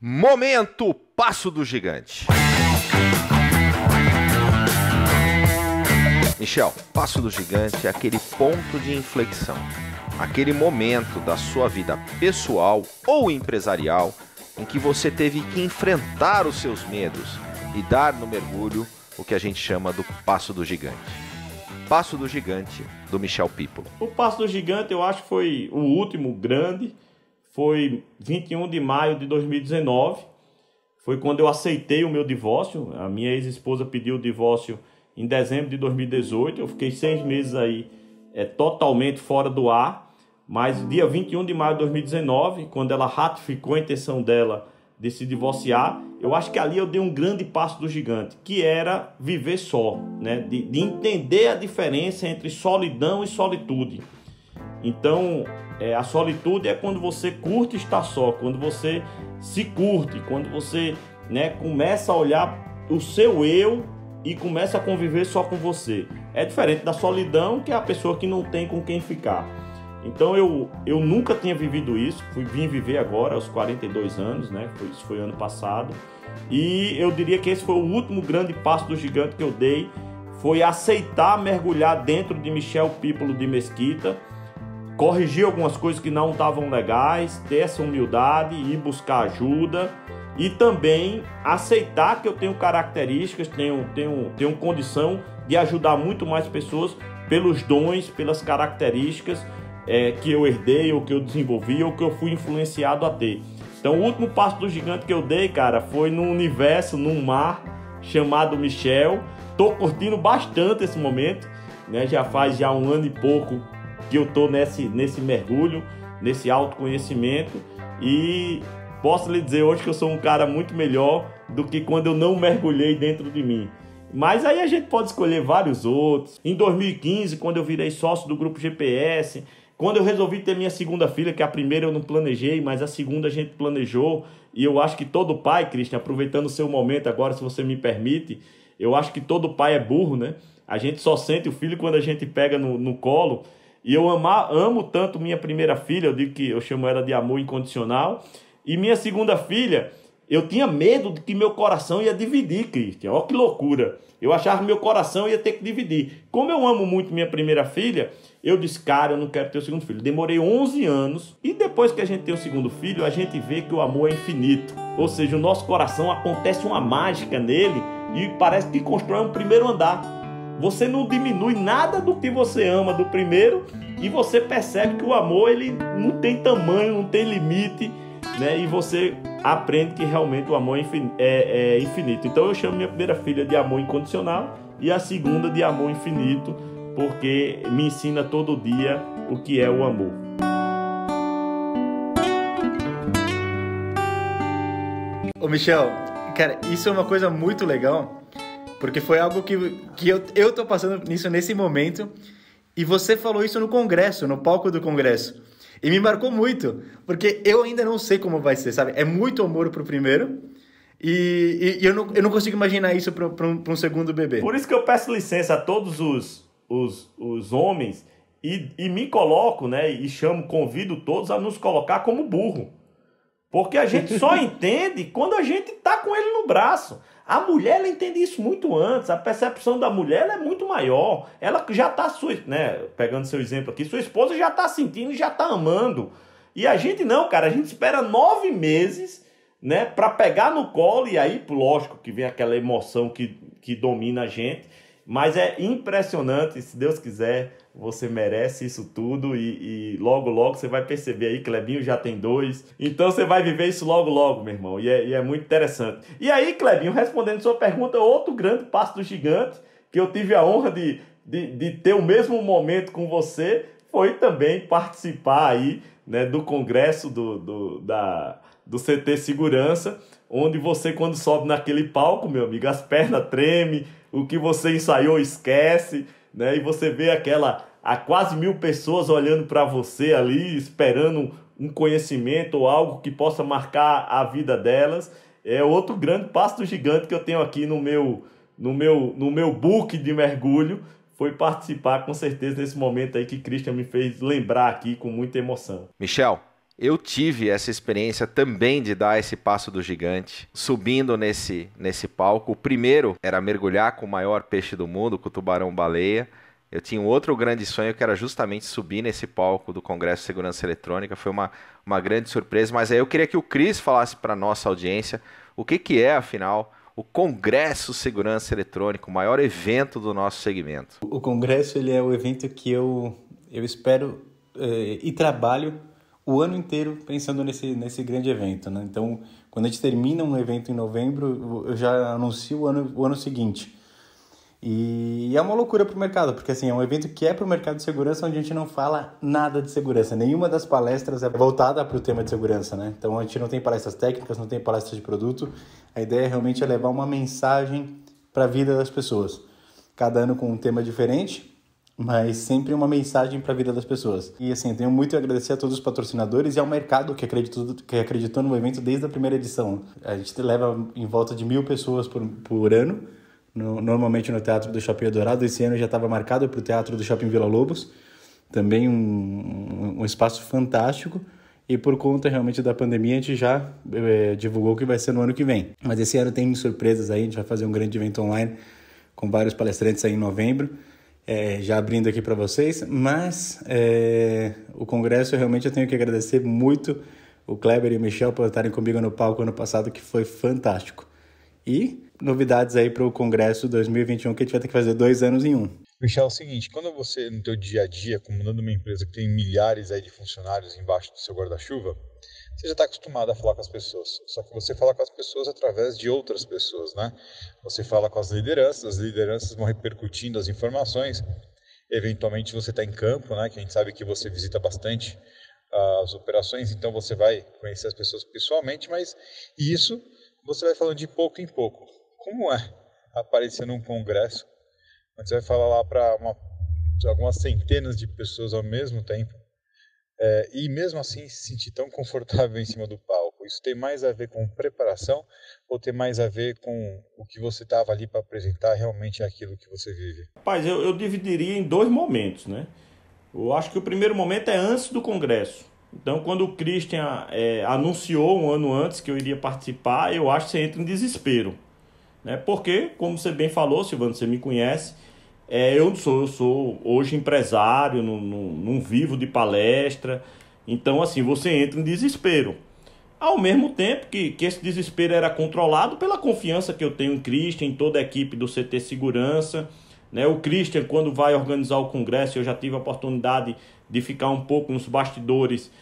Momento Passo do Gigante. Michel, Passo do Gigante é aquele ponto de inflexão, aquele momento da sua vida pessoal ou empresarial em que você teve que enfrentar os seus medos e dar no mergulho o que a gente chama do Passo do Gigante. Passo do Gigante, do Michel Pipolo. O Passo do Gigante, eu acho que foi o último grande, foi 21 de maio de 2019, foi quando eu aceitei o meu divórcio. A minha ex-esposa pediu o divórcio em dezembro de 2018, eu fiquei 6 meses aí totalmente fora do ar, mas dia 21 de maio de 2019, quando ela ratificou a intenção dela de se divorciar, eu acho que ali eu dei um grande passo do gigante, que era viver só, né? De entender a diferença entre solidão e solitude. Então, a solitude é quando você curte estar só, quando você se curte, quando você, né, começa a olhar o seu eu e começa a conviver só com você. É diferente da solidão, que é a pessoa que não tem com quem ficar. Então eu nunca tinha vivido isso, vim viver agora aos 42 anos, né? Isso foi ano passado. E eu diria que esse foi o último grande passo do gigante que eu dei, foi aceitar mergulhar dentro de Michel Pipolo de Mesquita, corrigir algumas coisas que não estavam legais, ter essa humildade e buscar ajuda. E também aceitar que eu tenho características, tenho condição de ajudar muito mais pessoas pelos dons, pelas características que eu herdei, ou que eu desenvolvi, ou que eu fui influenciado a ter. Então o último passo do gigante que eu dei, cara, foi num universo, num mar chamado Michel. Tô curtindo bastante esse momento, né? Já faz um ano e pouco que eu tô nesse mergulho, nesse autoconhecimento, e posso lhe dizer hoje que eu sou um cara muito melhor do que quando eu não mergulhei dentro de mim. Mas aí a gente pode escolher vários outros. Em 2015, quando eu virei sócio do Grupo GPS, quando eu resolvi ter minha segunda filha, que a primeira eu não planejei, mas a segunda a gente planejou. E eu acho que todo pai, Christian, aproveitando o seu momento agora, se você me permite, eu acho que todo pai é burro, né? A gente só sente o filho quando a gente pega no colo. E eu amo tanto minha primeira filha, eu digo que eu chamo ela de amor incondicional. E minha segunda filha, eu tinha medo de que meu coração ia dividir, Christian. Olha que loucura. Eu achava que meu coração ia ter que dividir. Como eu amo muito minha primeira filha, eu disse, cara, eu não quero ter o segundo filho. Demorei 11 anos. E depois que a gente tem o segundo filho, a gente vê que o amor é infinito. Ou seja, o nosso coração, acontece uma mágica nele e parece que constrói um primeiro andar. Você não diminui nada do que você ama do primeiro e você percebe que o amor ele não tem tamanho, não tem limite, né? E você aprende que realmente o amor é infinito. Então eu chamo minha primeira filha de amor incondicional e a segunda de amor infinito, porque me ensina todo dia o que é o amor. Ô Michel, cara, isso é uma coisa muito legal, porque foi algo que eu tô passando nisso nesse momento, e você falou isso no congresso, no palco do congresso, e me marcou muito, porque eu ainda não sei como vai ser, sabe? É muito amor pro primeiro, e eu não consigo imaginar isso para um segundo bebê. Por isso que eu peço licença a todos os homens, e me coloco, né, e chamo, convido todos a nos colocar como burro. Porque a gente só entende quando a gente tá com ele no braço. A mulher, ela entende isso muito antes. A percepção da mulher, ela é muito maior. Ela já tá, né, pegando seu exemplo aqui, sua esposa já tá sentindo e já tá amando. E a gente não, cara. A gente espera 9 meses, né, pra pegar no colo. E aí, lógico, que vem aquela emoção que domina a gente. Mas é impressionante. Se Deus quiser, você merece isso tudo, e logo, logo você vai perceber aí, Clebinho já tem 2, então você vai viver isso logo, logo, meu irmão, e é muito interessante. E aí, Clebinho, respondendo sua pergunta, outro grande passo do gigante, que eu tive a honra de ter o mesmo momento com você, foi também participar aí, né, do congresso do CT Segurança, onde você, quando sobe naquele palco, meu amigo, as pernas tremem, o que você ensaiou esquece, né? E você vê a quase 1.000 pessoas olhando para você ali, esperando um conhecimento ou algo que possa marcar a vida delas. É outro grande passo do gigante que eu tenho aqui no meu book de mergulho, foi participar, com certeza, desse momento aí que Christian me fez lembrar aqui com muita emoção. Michel, eu tive essa experiência também de dar esse passo do gigante, subindo nesse palco. O primeiro era mergulhar com o maior peixe do mundo, com o tubarão-baleia. Eu tinha um outro grande sonho, que era justamente subir nesse palco do Congresso de Segurança Eletrônica. Foi uma grande surpresa, mas aí eu queria que o Chris falasse para a nossa audiência o que é, afinal, o Congresso de Segurança Eletrônica, o maior evento do nosso segmento. O Congresso, ele é o evento que eu espero e trabalho o ano inteiro pensando nesse grande evento, né? Então, quando a gente termina um evento em novembro, eu já anuncio o ano seguinte. E é uma loucura para o mercado, porque assim, é um evento que é para o mercado de segurança, onde a gente não fala nada de segurança. Nenhuma das palestras é voltada para o tema de segurança, né? Então, a gente não tem palestras técnicas, não tem palestras de produto. A ideia realmente é levar uma mensagem para a vida das pessoas. Cada ano com um tema diferente, mas sempre uma mensagem para a vida das pessoas. E assim, tenho muito a agradecer a todos os patrocinadores e ao mercado que acreditou no evento desde a primeira edição. A gente leva em volta de 1.000 pessoas por ano, normalmente no Teatro do Shopping Dourado. Esse ano já estava marcado para o Teatro do Shopping Vila Lobos, também um espaço fantástico. E por conta realmente da pandemia, a gente já divulgou que vai ser no ano que vem. Mas esse ano tem surpresas aí, a gente vai fazer um grande evento online com vários palestrantes aí em novembro. Já abrindo aqui para vocês, mas o Congresso, realmente eu tenho que agradecer muito o Kleber e o Michel por estarem comigo no palco ano passado, que foi fantástico. E novidades aí para o Congresso 2021, que a gente vai ter que fazer 2 anos em 1. Michel, é o seguinte, quando você, no teu dia a dia, comandando uma empresa que tem milhares aí de funcionários embaixo do seu guarda-chuva, você já está acostumado a falar com as pessoas, só que você fala com as pessoas através de outras pessoas, né? Você fala com as lideranças vão repercutindo as informações, eventualmente você está em campo, né? Que a gente sabe que você visita bastante as operações, então você vai conhecer as pessoas pessoalmente, mas isso você vai falando de pouco em pouco. Como é aparecer num congresso, onde você vai falar lá para algumas centenas de pessoas ao mesmo tempo, e mesmo assim se sentir tão confortável em cima do palco? Isso tem mais a ver com preparação ou tem mais a ver com o que você estava ali para apresentar realmente aquilo que você vive? Rapaz, eu dividiria em 2 momentos, né? Eu acho que o primeiro momento é antes do congresso. Então, quando o Christian anunciou um ano antes que eu iria participar, eu acho que você entra em desespero, né? Porque, como você bem falou, Silvano, você me conhece, eu sou hoje empresário, não vivo de palestra. Então, assim, você entra em desespero. Ao mesmo tempo que esse desespero era controlado pela confiança que eu tenho em Christian, em toda a equipe do CT Segurança, né? O Christian, quando vai organizar o congresso, eu já tive a oportunidade de ficar um pouco nos bastidores.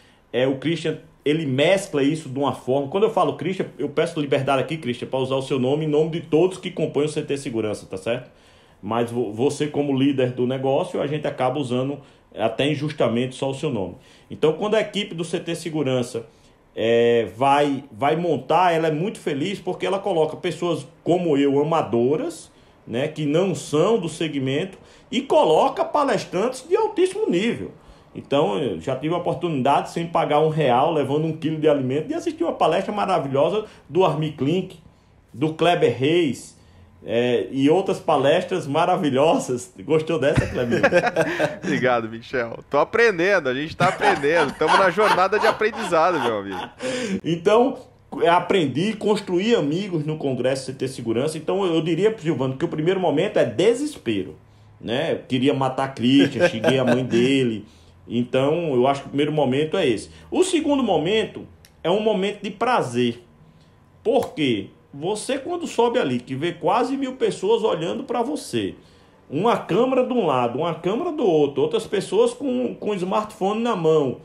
O Christian, ele mescla isso de uma forma... Quando eu falo Christian, eu peço liberdade aqui, Christian, para usar o seu nome em nome de todos que compõem o CT Segurança, tá certo? Mas você, como líder do negócio, a gente acaba usando até injustamente só o seu nome. Então, quando a equipe do CT Segurança vai montar, ela é muito feliz porque ela coloca pessoas como eu, amadoras, né, que não são do segmento, e coloca palestrantes de altíssimo nível. Então, eu já tive a oportunidade, sem pagar R$1, levando 1 quilo de alimento, de assistir uma palestra maravilhosa do Armin Klink, do Kleber Reis, e outras palestras maravilhosas. Gostou dessa, Kleber? Obrigado, Michel. Tô aprendendo, a gente tá aprendendo. Estamos na jornada de aprendizado, meu amigo. Então, aprendi, construí amigos no Congresso CT Segurança. Então, eu diria pro Silvano que o primeiro momento é desespero, né? Eu queria matar a Christian, cheguei a mãe dele... Então, eu acho que o primeiro momento é esse. O segundo momento é um momento de prazer. Por quê? Você, quando sobe ali, que vê quase 1.000 pessoas olhando para você. Uma câmera de um lado, uma câmera do outro. Outras pessoas com smartphone na mão.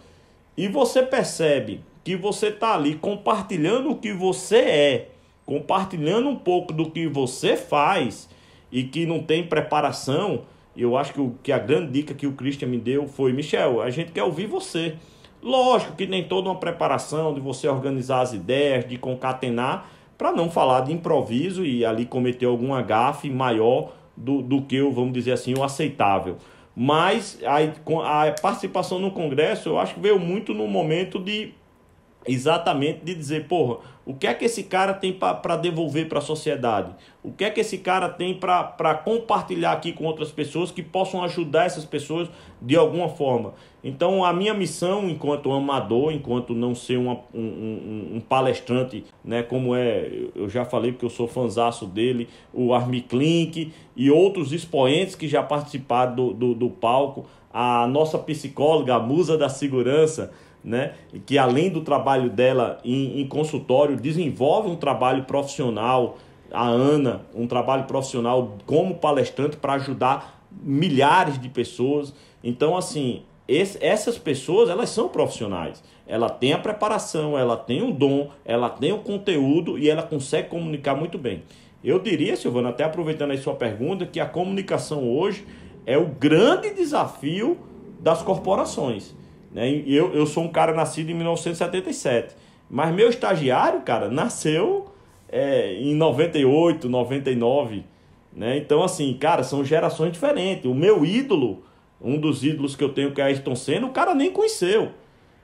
E você percebe que você está ali compartilhando o que você é. Compartilhando um pouco do que você faz. E que não tem preparação... Eu acho que a grande dica que o Christian me deu foi: Michel, a gente quer ouvir você. Lógico que nem toda uma preparação de você organizar as ideias, de concatenar, para não falar de improviso e ali cometer alguma gafe maior do que, vamos dizer assim, o aceitável. Mas a participação no Congresso, eu acho que veio muito no momento de, exatamente, de dizer: porra, o que é que esse cara tem para devolver para a sociedade? O que é que esse cara tem para compartilhar aqui com outras pessoas que possam ajudar essas pessoas de alguma forma? Então, a minha missão enquanto amador, enquanto não ser um palestrante, né, como eu já falei, porque eu sou fanzaço dele, o Armin Klink e outros expoentes que já participaram do palco, a nossa psicóloga, a musa da segurança, né, que além do trabalho dela em consultório, desenvolve um trabalho profissional, a Ana, um trabalho profissional como palestrante para ajudar milhares de pessoas. Então, assim, essas pessoas, elas são profissionais, ela tem a preparação, ela tem o dom, ela tem o conteúdo e ela consegue comunicar muito bem. Eu diria, Silvana, até aproveitando aí sua pergunta, que a comunicação hoje é o grande desafio das corporações. Eu sou um cara nascido em 1977, mas meu estagiário, cara, nasceu em 98, 99, né? Então, assim, cara, são gerações diferentes. O meu ídolo, um dos ídolos que eu tenho, que é Ayrton Senna, o cara nem conheceu.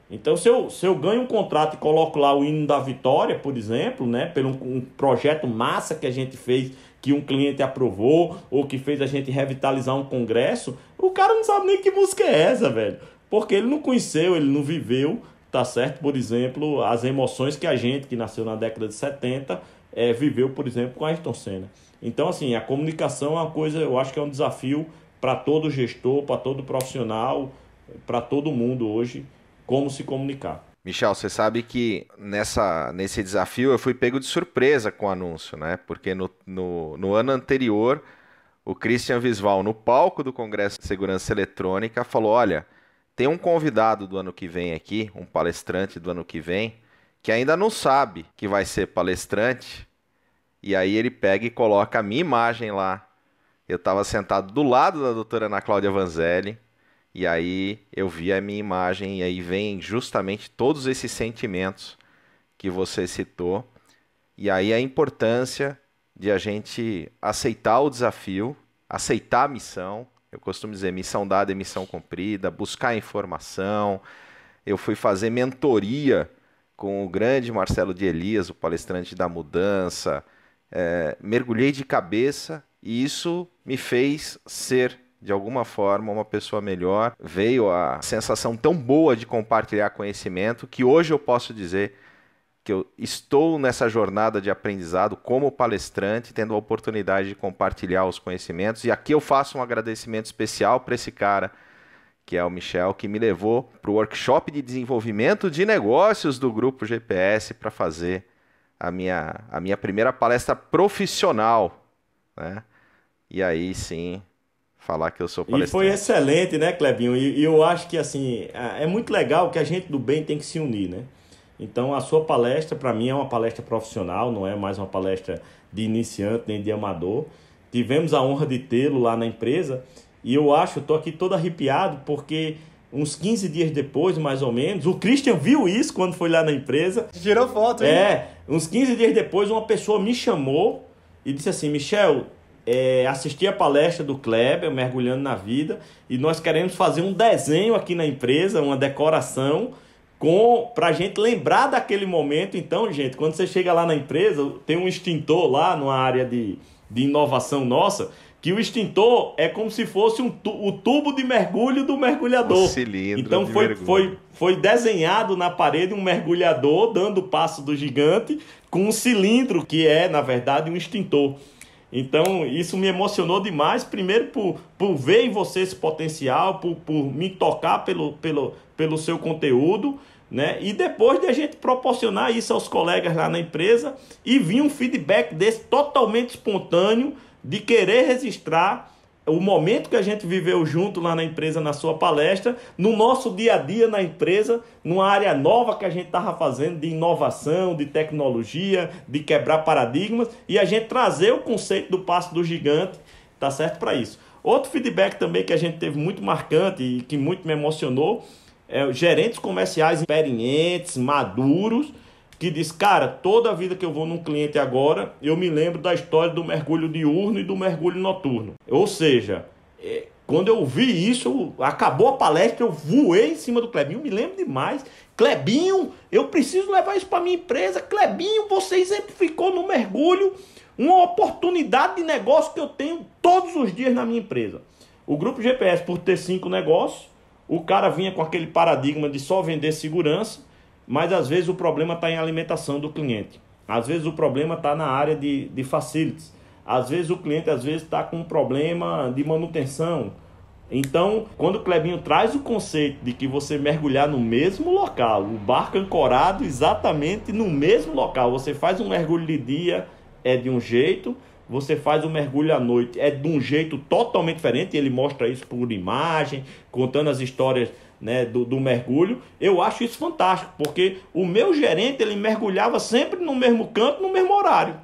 Então, se eu ganho um contrato e coloco lá o hino da vitória, por exemplo, né, por um projeto massa que a gente fez, que um cliente aprovou, ou que fez a gente revitalizar um congresso, o cara não sabe nem que música é essa, velho. Porque ele não conheceu, ele não viveu, tá certo? Por exemplo, as emoções que a gente, que nasceu na década de 70, viveu, por exemplo, com Ayrton Senna. Então, assim, a comunicação é uma coisa, eu acho que é um desafio para todo gestor, para todo profissional, para todo mundo hoje, como se comunicar. Michel, você sabe que nesse desafio eu fui pego de surpresa com o anúncio, né? Porque no ano anterior, o Christian Visval, no palco do Congresso de Segurança Eletrônica, falou: olha... Tem um convidado do ano que vem aqui, um palestrante do ano que vem, que ainda não sabe que vai ser palestrante, e aí ele pega e coloca a minha imagem lá. Eu estava sentado do lado da doutora Ana Cláudia Vanzelli, e aí eu vi a minha imagem, e aí vem justamente todos esses sentimentos que você citou, e aí a importância de a gente aceitar o desafio, aceitar a missão. Eu costumo dizer missão dada e missão cumprida, buscar informação. Eu fui fazer mentoria com o grande Marcelo de Elias, o palestrante da mudança. Mergulhei de cabeça e isso me fez ser, de alguma forma, uma pessoa melhor. Veio a sensação tão boa de compartilhar conhecimento que hoje eu posso dizer que eu estou nessa jornada de aprendizado como palestrante, tendo a oportunidade de compartilhar os conhecimentos. E aqui eu faço um agradecimento especial para esse cara, que é o Michel, que me levou para o workshop de desenvolvimento de negócios do Grupo GPS para fazer a minha primeira palestra profissional, né? E aí sim, falar que eu sou palestrante. E foi excelente, né, Clebinho? E eu acho que, assim, é muito legal que a gente do bem tem que se unir, né? Então, a sua palestra, para mim, é uma palestra profissional, não é mais uma palestra de iniciante nem de amador. Tivemos a honra de tê-lo lá na empresa e eu acho, estou aqui todo arrepiado, porque uns 15 dias depois, mais ou menos, o Christian viu isso quando foi lá na empresa. Tirou foto, hein? É, uns 15 dias depois, uma pessoa me chamou e disse assim, Michel, assisti a palestra do Kleber, mergulhando na vida, e nós queremos fazer um desenho aqui na empresa, uma decoração, para a gente lembrar daquele momento. Então, gente, quando você chega lá na empresa, tem um extintor lá numa área de inovação nossa, que o extintor é como se fosse o tubo de mergulho do mergulhador. Um cilindro então, foi desenhado na parede um mergulhador dando o passo do gigante com um cilindro que é, na verdade, um extintor. Então, isso me emocionou demais, primeiro por ver em você esse potencial, por me tocar pelo seu conteúdo, né? E depois de a gente proporcionar isso aos colegas lá na empresa e vir um feedback desse totalmente espontâneo de querer registrar o momento que a gente viveu junto lá na empresa, na sua palestra, no nosso dia a dia na empresa, numa área nova que a gente estava fazendo de inovação, de tecnologia, de quebrar paradigmas, e a gente trazer o conceito do passo do gigante, tá certo, para isso. Outro feedback também que a gente teve muito marcante e que muito me emocionou, é gerentes comerciais experientes, maduros, que diz, cara, toda vida que eu vou num cliente agora, eu me lembro da história do mergulho diurno e do mergulho noturno. Ou seja, quando eu vi isso, acabou a palestra, eu voei em cima do Clebinho, me lembro demais. Clebinho, eu preciso levar isso para minha empresa. Clebinho, você exemplificou no mergulho uma oportunidade de negócio que eu tenho todos os dias na minha empresa. O Grupo GPS, por ter 5 negócios, o cara vinha com aquele paradigma de só vender segurança, mas às vezes o problema está em alimentação do cliente. Às vezes o problema está na área de facilities. Às vezes o cliente está com um problema de manutenção. Então, quando o Clebinho traz o conceito de que você mergulhar no mesmo local, o barco ancorado exatamente no mesmo local, você faz um mergulho de dia, é de um jeito, você faz um mergulho à noite, é de um jeito totalmente diferente. Ele mostra isso por imagem, contando as histórias, né, do mergulho. Eu acho isso fantástico, porque o meu gerente, ele mergulhava sempre no mesmo canto, no mesmo horário,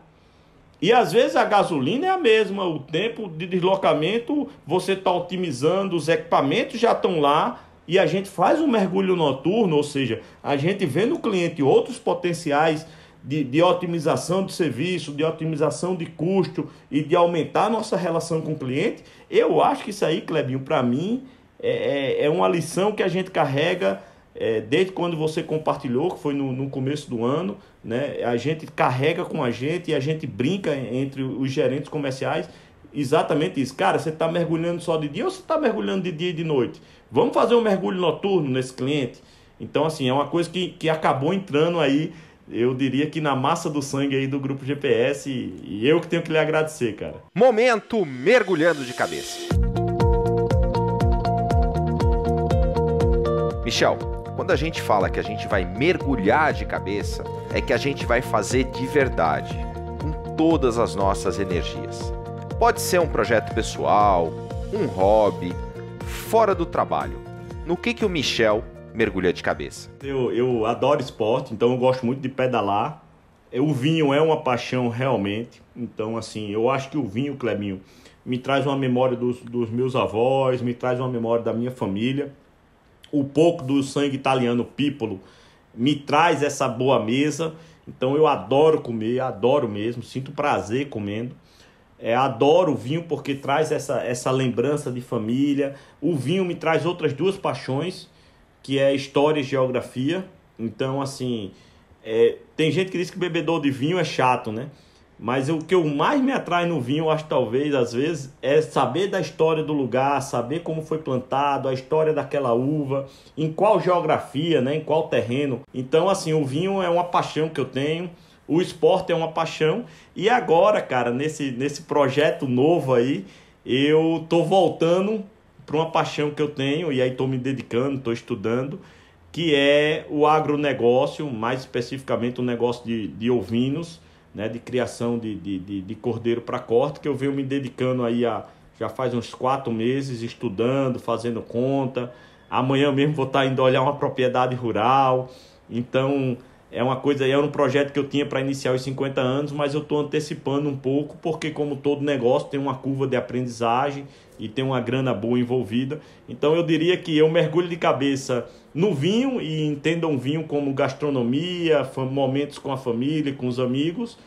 e às vezes a gasolina é a mesma, o tempo de deslocamento, você está otimizando, os equipamentos já estão lá, e a gente faz um mergulho noturno, ou seja, a gente vê no cliente outros potenciais de otimização de serviço, de otimização de custo, e de aumentar a nossa relação com o cliente. Eu acho que isso aí, Clebinho, para mim é uma lição que a gente carrega desde quando você compartilhou, que foi no começo do ano, né? A gente carrega com a gente e a gente brinca entre os gerentes comerciais exatamente isso. Cara, você está mergulhando só de dia ou você está mergulhando de dia e de noite? Vamos fazer um mergulho noturno nesse cliente? Então, assim, é uma coisa que acabou entrando aí, eu diria que na massa do sangue aí do Grupo GPS, e eu que tenho que lhe agradecer, cara. Momento mergulhando de cabeça. Michel, quando a gente fala que a gente vai mergulhar de cabeça, é que a gente vai fazer de verdade, com todas as nossas energias. Pode ser um projeto pessoal, um hobby, fora do trabalho. No que o Michel mergulha de cabeça? Eu adoro esporte, então eu gosto muito de pedalar. O vinho é uma paixão realmente. Então, assim, eu acho que o vinho, Clebinho, me traz uma memória dos meus avós, me traz uma memória da minha família. O pouco do sangue italiano Pipolo me traz essa boa mesa. Então eu adoro comer, adoro mesmo, sinto prazer comendo. Adoro o vinho porque traz essa lembrança de família. O vinho me traz outras duas paixões, que é história e geografia. Então, assim, tem gente que diz que bebedor de vinho é chato, né? Mas o que eu mais me atrai no vinho, eu acho, talvez, às vezes, é saber da história do lugar, saber como foi plantado, a história daquela uva, em qual geografia, né, em qual terreno. Então, assim, o vinho é uma paixão que eu tenho, o esporte é uma paixão. E agora, cara, nesse projeto novo aí, eu tô voltando para uma paixão que eu tenho, e aí tô me dedicando, tô estudando, que é o agronegócio, mais especificamente o negócio de ovinos, né, de criação de cordeiro para corte, que eu venho me dedicando aí há já faz uns 4 meses estudando, fazendo conta. Amanhã mesmo vou estar indo olhar uma propriedade rural. Então, é uma coisa, é um projeto que eu tinha para iniciar os 50 anos, mas eu estou antecipando um pouco, porque como todo negócio tem uma curva de aprendizagem e tem uma grana boa envolvida. Então, eu diria que eu mergulho de cabeça no vinho e entendam vinho como gastronomia, momentos com a família, com os amigos.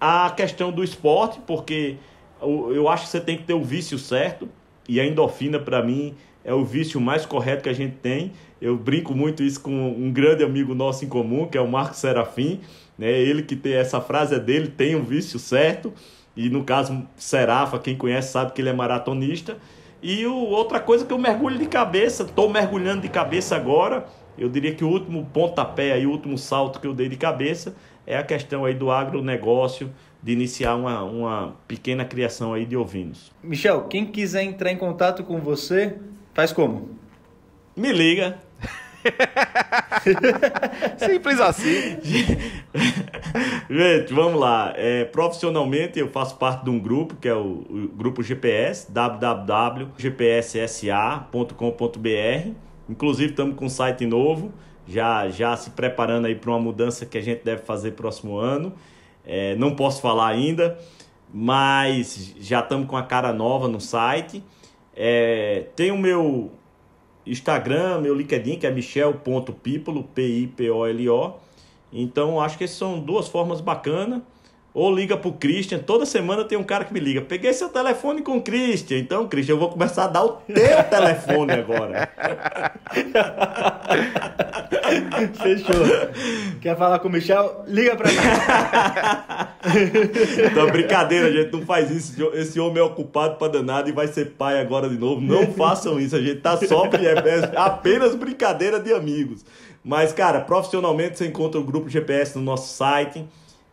A questão do esporte, porque eu acho que você tem que ter o vício certo, e a endorfina, para mim, é o vício mais correto que a gente tem. Eu brinco muito isso com um grande amigo nosso em comum, que é o Marco Serafim, né? Ele que tem essa frase, é dele, tem um vício certo, e no caso Serafa, quem conhece sabe que ele é maratonista. E outra coisa que eu mergulho de cabeça, estou mergulhando de cabeça agora, eu diria que o último pontapé, aí, o último salto que eu dei de cabeça é a questão aí do agronegócio, de iniciar uma pequena criação aí de ovinos. Michel, quem quiser entrar em contato com você, faz como? Me liga. Simples assim. Gente, vamos lá. Profissionalmente, eu faço parte de um grupo, que é o Grupo GPS, www.gpssa.com.br. Inclusive, estamos com um site novo, já se preparando aí para uma mudança que a gente deve fazer próximo ano. Não posso falar ainda, mas já estamos com a cara nova no site. Tem o meu Instagram, meu LinkedIn, que é michel.pipolo, P-I-P-O-L-O. Então, acho que essas são duas formas bacanas. Ou liga pro Christian, toda semana tem um cara que me liga. Peguei seu telefone com o Christian. Então, Christian, eu vou começar a dar o teu telefone agora. Fechou. Quer falar com o Michel? Liga pra mim. Então, brincadeira, gente. Não faz isso. Esse homem é ocupado pra danado e vai ser pai agora de novo. Não façam isso. A gente tá só apenas brincadeira de amigos. Mas, cara, profissionalmente você encontra o Grupo GPS no nosso site.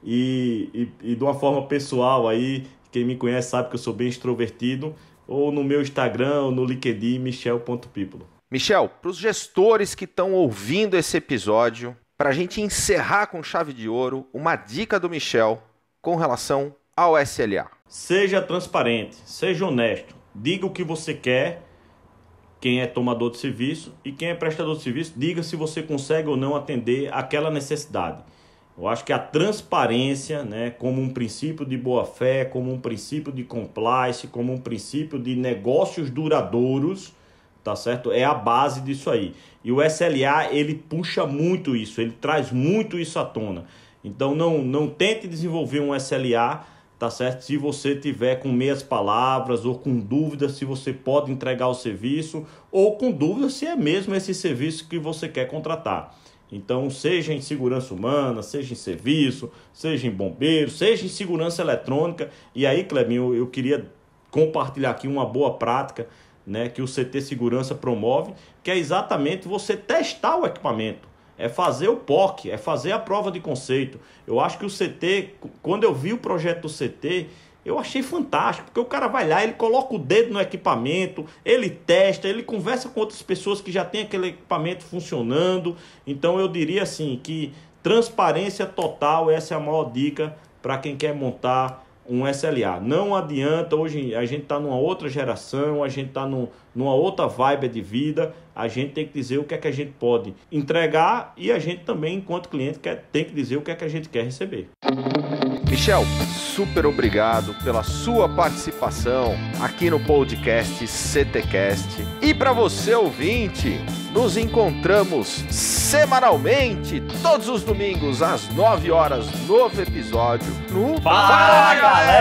E de uma forma pessoal aí, quem me conhece sabe que eu sou bem extrovertido, ou no meu Instagram, ou no LinkedIn, michel.pipolo. Michel, para os gestores que estão ouvindo esse episódio, para a gente encerrar com chave de ouro, uma dica do Michel com relação ao SLA. Seja transparente, seja honesto, diga o que você quer, quem é tomador de serviço e quem é prestador de serviço, diga se você consegue ou não atender aquela necessidade. Eu acho que a transparência, né, como um princípio de boa-fé, como um princípio de compliance, como um princípio de negócios duradouros, tá certo? É a base disso aí. E o SLA, ele puxa muito isso, ele traz muito isso à tona. Então, não tente desenvolver um SLA, tá certo? Se você tiver com meias palavras ou com dúvida se você pode entregar o serviço ou com dúvida se é mesmo esse serviço que você quer contratar. Então, seja em segurança humana, seja em serviço, seja em bombeiro, seja em segurança eletrônica. E aí, Clebinho, eu queria compartilhar aqui uma boa prática, né, que o CT Segurança promove, que é exatamente você testar o equipamento. É fazer o POC, é fazer a prova de conceito. Eu acho que o CT, quando eu vi o projeto do CT, eu achei fantástico, porque o cara vai lá, ele coloca o dedo no equipamento, ele testa, ele conversa com outras pessoas que já tem aquele equipamento funcionando. Então eu diria assim, que transparência total, essa é a maior dica para quem quer montar um SLA. Não adianta, hoje a gente está numa outra geração, a gente está numa outra vibe de vida, a gente tem que dizer o que é que a gente pode entregar e a gente também, enquanto cliente, tem que dizer o que é que a gente quer receber. Michel, super obrigado pela sua participação aqui no podcast CTCast. E para você, ouvinte, nos encontramos semanalmente, todos os domingos, às 9 horas, novo episódio no Fala, Galera!